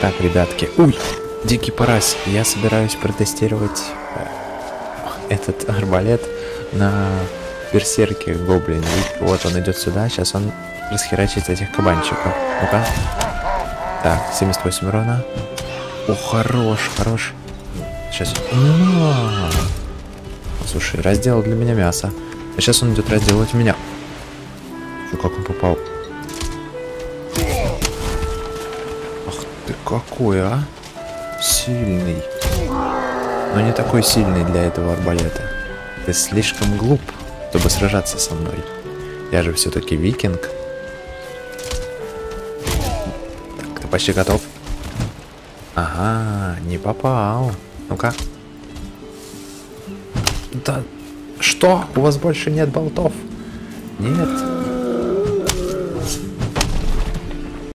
Так, ребятки. Уй! Дикий парась. Я собираюсь протестировать этот арбалет на берсерке гоблина. Вот он идет сюда. Сейчас он расхерачит этих кабанчиков. Ну-ка. Так, 78 урона. О, хорош. Сейчас. Слушай, разделал для меня мясо. А сейчас он идет разделывать меня. Ну как он попал? Ах ты какой, а? Сильный. Но не такой сильный для этого арбалета. Ты слишком глуп, чтобы сражаться со мной. Я же все-таки викинг. Так, ты почти готов. Ага, не попал. Ну-ка. Да что? У вас больше нет болтов? Нет.